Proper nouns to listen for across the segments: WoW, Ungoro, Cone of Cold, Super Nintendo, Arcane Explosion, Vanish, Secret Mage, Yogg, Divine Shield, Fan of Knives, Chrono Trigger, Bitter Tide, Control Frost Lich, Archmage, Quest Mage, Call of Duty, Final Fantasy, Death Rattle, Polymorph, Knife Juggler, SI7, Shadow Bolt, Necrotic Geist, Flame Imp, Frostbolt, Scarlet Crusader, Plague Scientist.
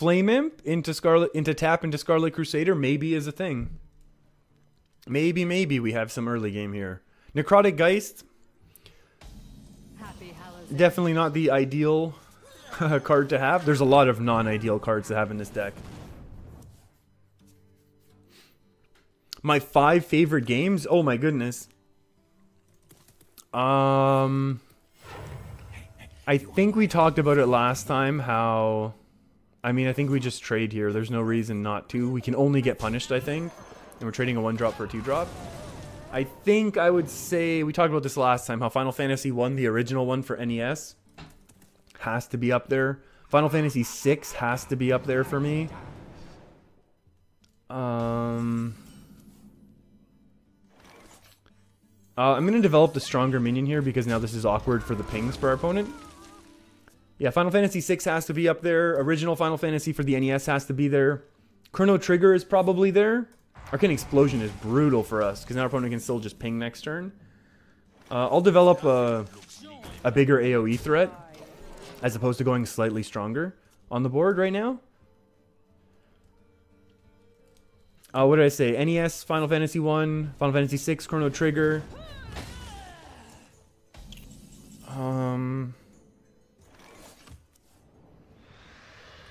Flame Imp into Scarlet Crusader maybe is a thing. Maybe we have some early game here. Necrotic Geist. Definitely not the ideal card to have. There's a lot of non-ideal cards to have in this deck. My 5 favorite games? Oh my goodness. I think we talked about it last time how... I mean, I think we just trade here. There's no reason not to. We can only get punished, I think. And we're trading a 1-drop for a 2-drop. I think I would say... We talked about this last time, how Final Fantasy 1, the original one for NES, has to be up there. Final Fantasy 6 has to be up there for me. I'm going to develop the stronger minion here because now this is awkward for the pings for our opponent. Yeah, Final Fantasy 6 has to be up there. Original Final Fantasy for the NES has to be there. Chrono Trigger is probably there. Arcane Explosion is brutal for us because now our opponent can still just ping next turn. I'll develop a bigger AoE threat as opposed to going slightly stronger on the board right now. What did I say? NES, Final Fantasy 1, Final Fantasy 6, Chrono Trigger.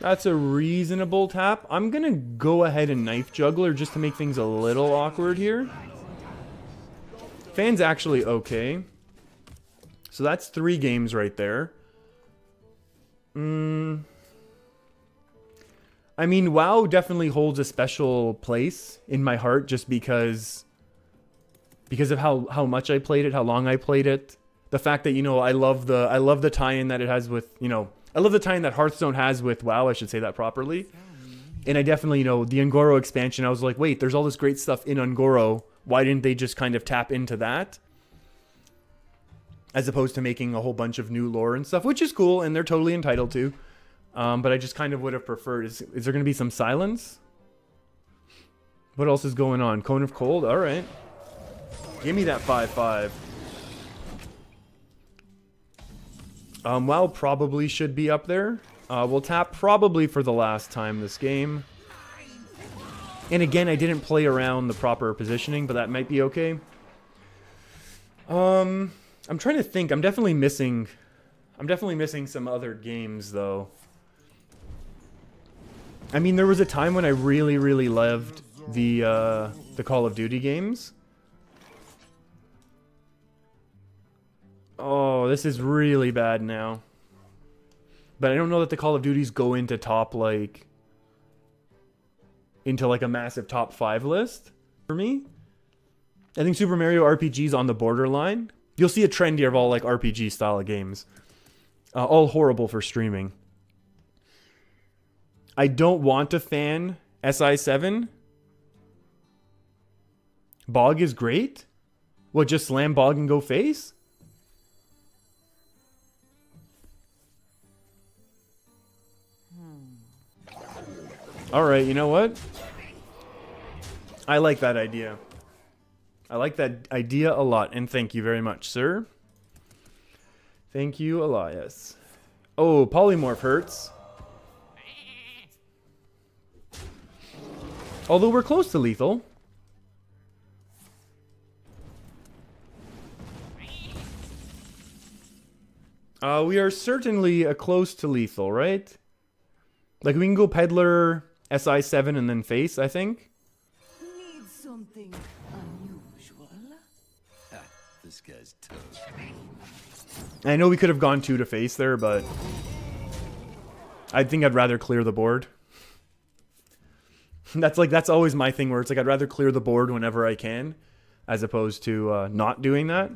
That's a reasonable tap. I'm gonna go ahead and Knife Juggler just to make things a little awkward here. Fan's actually okay. So that's 3 games right there. I mean, WoW definitely holds a special place in my heart just because of how much I played it, how long I played it. The fact that, you know, I love the tie-in that it has with, you know, I love the tie-in that Hearthstone has with WoW, I should say that properly. And I definitely, you know, the Ungoro expansion, I was like, wait, there's all this great stuff in Ungoro. Why didn't they just kind of tap into that? As opposed to making a whole bunch of new lore and stuff, which is cool, and they're totally entitled to. But I just kind of would have preferred... Is there going to be some silence? What else is going on? Cone of Cold? Alright. Give me that 5-5. WoW probably should be up there. We'll tap probably for the last time this game. And again, I didn't play around the proper positioning, but that might be okay. I'm trying to think. I'm definitely missing some other games, though. I mean, there was a time when I really, really loved the Call of Duty games. Oh, this is really bad now. But I don't know that the Call of Duties go into top, like... into, like, a massive top 5 list for me. I think Super Mario RPG's on the borderline. You'll see a trend here of all, like, RPG-style games. All horrible for streaming. I don't want to fan SI7. Bog is great? What, just slam Bog and go face? Alright, you know what? I like that idea. I like that idea a lot, and thank you very much, sir. Thank you, Elias. Oh, Polymorph hurts. Although we're close to lethal. We are certainly close to lethal, right? Like, we can go Peddler, SI7, and then Face, I think. Need something unusual. This guy's tough. I know we could have gone 2 to Face there, but... I think I'd rather clear the board. That's always my thing, where it's like, I'd rather clear the board whenever I can, as opposed to not doing that.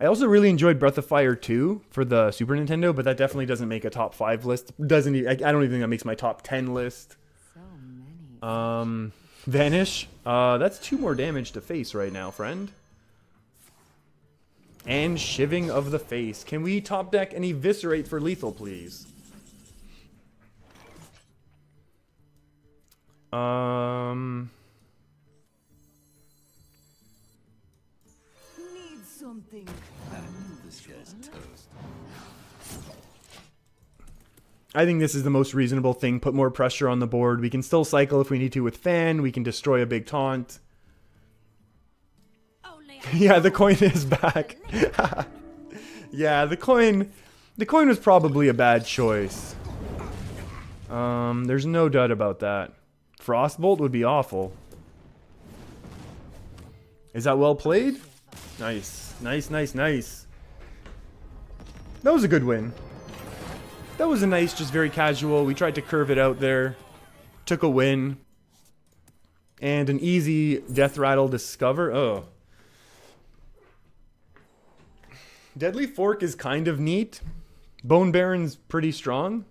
I also really enjoyed Breath of Fire 2 for the Super Nintendo, but that definitely doesn't make a top 5 list. I don't even think that makes my top 10 list. So many. Vanish. That's 2 more damage to face right now, friend. And Shiving of the Face. Can we top deck and Eviscerate for lethal, please? Need something. This guy's toast. I think this is the most reasonable thing. Put more pressure on the board. We can still cycle if we need to with Fan. We can destroy a big taunt. Yeah, the coin is back. Yeah, the coin was probably a bad choice. There's no doubt about that. Frostbolt would be awful. Is that well played? Nice. Nice, nice, nice. That was a good win. That was a nice, just very casual. We tried to curve it out there. Took a win. And an easy Death Rattle Discover. Oh. Deadly Fork is kind of neat. Bone Baron's pretty strong.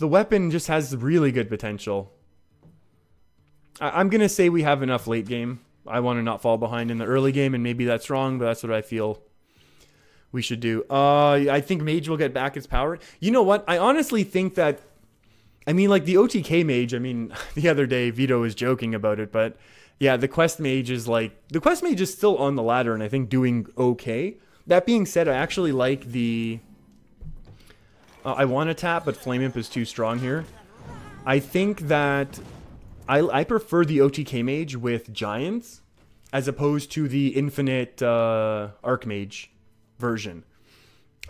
The weapon just has really good potential. I'm going to say we have enough late game. I want to not fall behind in the early game, and maybe that's wrong, but that's what I feel we should do. I think Mage will get back its power. You know what? I honestly think that... I mean, like, the OTK Mage, I mean, the other day Vito was joking about it, but... Yeah, the Quest Mage is like... The Quest Mage is still on the ladder and I think doing okay. That being said, I actually like the... I want to tap, but Flame Imp is too strong here. I think that... I prefer the OTK Mage with Giants as opposed to the Infinite Archmage version.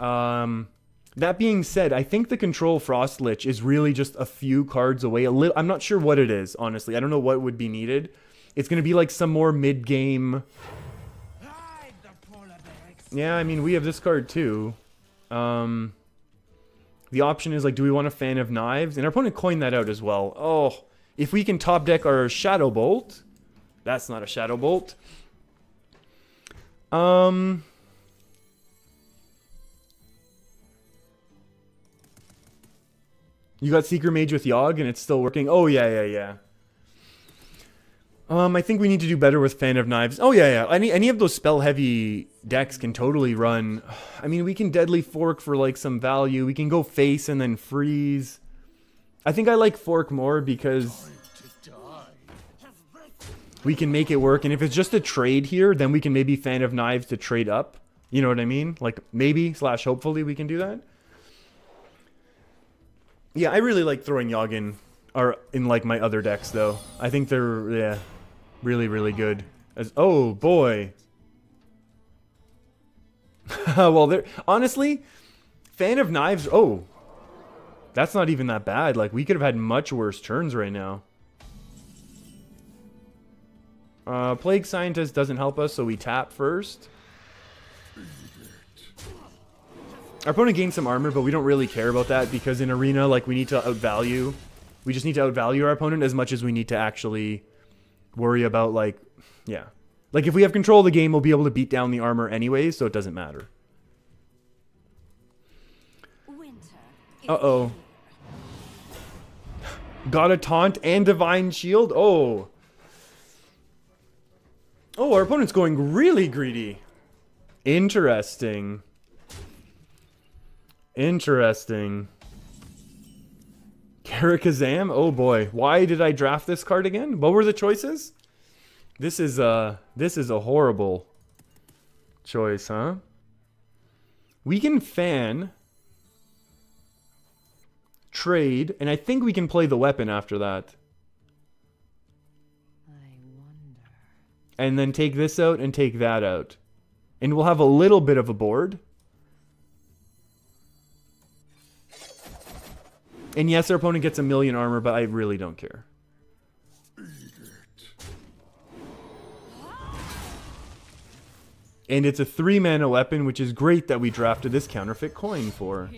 That being said, I think the Control Frost Lich is really just a few cards away. I'm not sure what it is, honestly. I don't know what would be needed. It's going to be like some more mid-game... Yeah, I mean, we have this card too. The option is, like, do we want a Fan of Knives? And our opponent coined that out as well. Oh, if we can top deck our Shadow Bolt... That's not a Shadow Bolt. You got Secret Mage with Yogg and it's still working. Oh, yeah, yeah, yeah. I think we need to do better with Fan of Knives. Oh, yeah, yeah. Any of those spell-heavy decks can totally run. I mean, we can Deadly Fork for, like, some value. We can go face and then freeze. I think I like Fork more because we can make it work. And if it's just a trade here, then we can maybe Fan of Knives to trade up. You know what I mean? Like, maybe / hopefully we can do that. Yeah, I really like throwing Yogg in. Are in like my other decks though. I think they're really, really good. As oh boy. Well, they're honestly, Fan of Knives. Oh, that's not even that bad. Like we could have had much worse turns right now. Plague Scientist doesn't help us, so we tap first. Our opponent gained some armor, but we don't really care about that because in Arena, like we need to outvalue. We just need to outvalue our opponent as much as we need to actually worry about, like, yeah. Like, if we have control of the game, we'll be able to beat down the armor anyways, so it doesn't matter. Uh-oh. Got a taunt and divine shield? Oh. Oh, our opponent's going really greedy. Interesting. Interesting. Karakazam? Oh boy. Why did I draft this card again? What were the choices? This is a horrible choice, huh? We can Fan, trade, and I think we can play the weapon after that. I wonder. And then take this out and take that out. And we'll have a little bit of a board. And yes, our opponent gets 1,000,000 armor, but I really don't care. And it's a 3-mana weapon, which is great that we drafted this counterfeit coin for.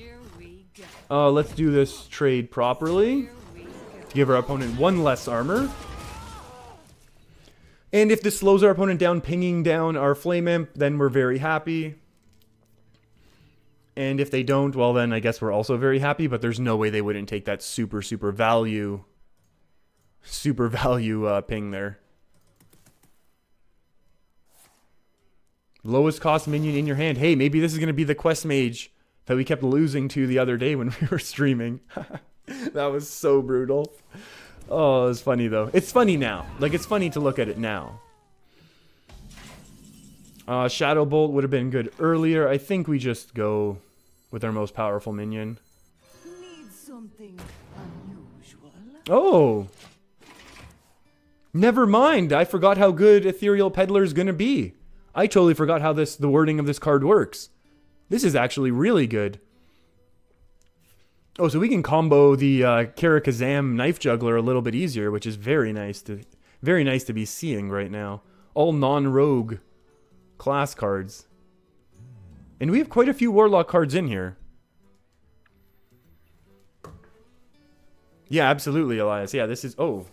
Let's do this trade properly. To give our opponent 1 less armor. And if this slows our opponent down, pinging down our Flame Imp, then we're very happy. And if they don't, well then I guess we're also very happy, but there's no way they wouldn't take that super value ping there. Lowest cost minion in your hand. Hey, maybe this is going to be the Quest Mage that we kept losing to the other day when we were streaming. That was so brutal. Oh, it was funny though. It's funny now. Like, it's funny to look at it now. Shadow Bolt would have been good earlier. I think we just go with our most powerful minion. Need something unusual. Oh! Never mind! I forgot how good Ethereal Peddler is gonna be. I totally forgot how this, the wording of this card works. This is actually really good. Oh, so we can combo the Karakazam Knife Juggler a little bit easier, which is very nice to be seeing right now. All non-rogue class cards. And we have quite a few Warlock cards in here. Yeah, absolutely, Elias. Yeah, this is... Oh.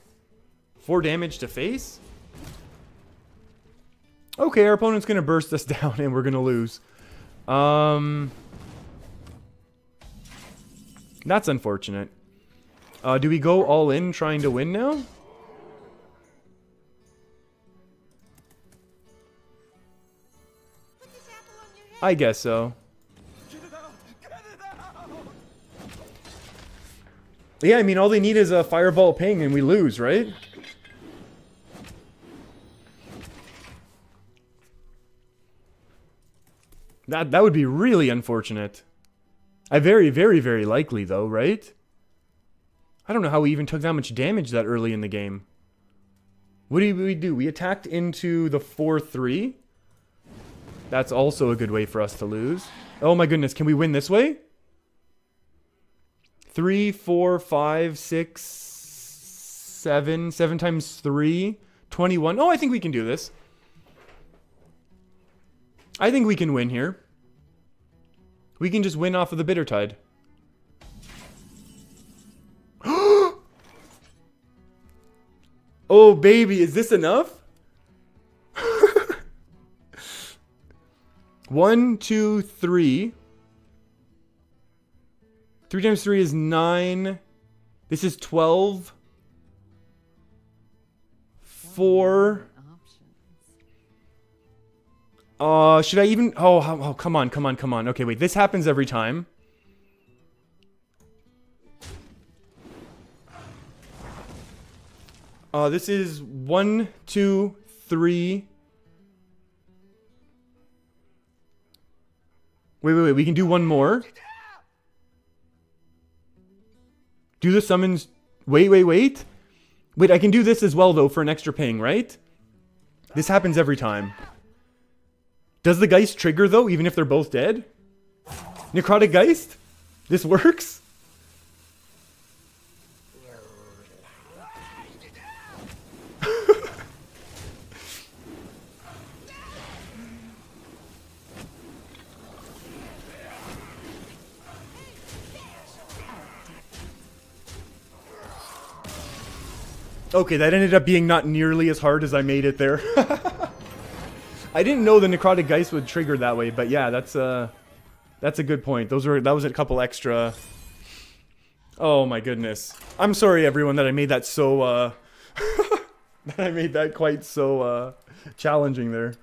4 damage to face? Okay, our opponent's going to burst us down and we're going to lose. That's unfortunate. Do we go all in trying to win now? I guess so. Yeah, I mean, all they need is a fireball ping and we lose, right? That would be really unfortunate. I very, very, very likely, though, right? I don't know how we even took that much damage that early in the game. What did we do? We attacked into the 4-3. That's also a good way for us to lose. Oh my goodness, can we win this way? 3, 4, 5, 6, 7. 7 times 3. 21. Oh, I think we can do this. I think we can win here. We can just win off of the Bitter Tide. Oh, baby, is this enough? 1, 2, 3. 3 times 3 is 9. This is 12. 4. Should I even... Oh, come on, come on, come on. Okay, wait, this happens every time. This is 1, 2, 3... Wait, we can do one more. Do the summons... Wait. Wait, I can do this as well, though, for an extra ping, right? This happens every time. Does the Geist trigger, though, even if they're both dead? Necrotic Geist? This works? Okay, that ended up being not nearly as hard as I made it there. I didn't know the Necrotic Geist would trigger that way, but yeah, that's a good point. That was a couple extra. Oh my goodness! I'm sorry, everyone, that I made that so that I made that quite so challenging there.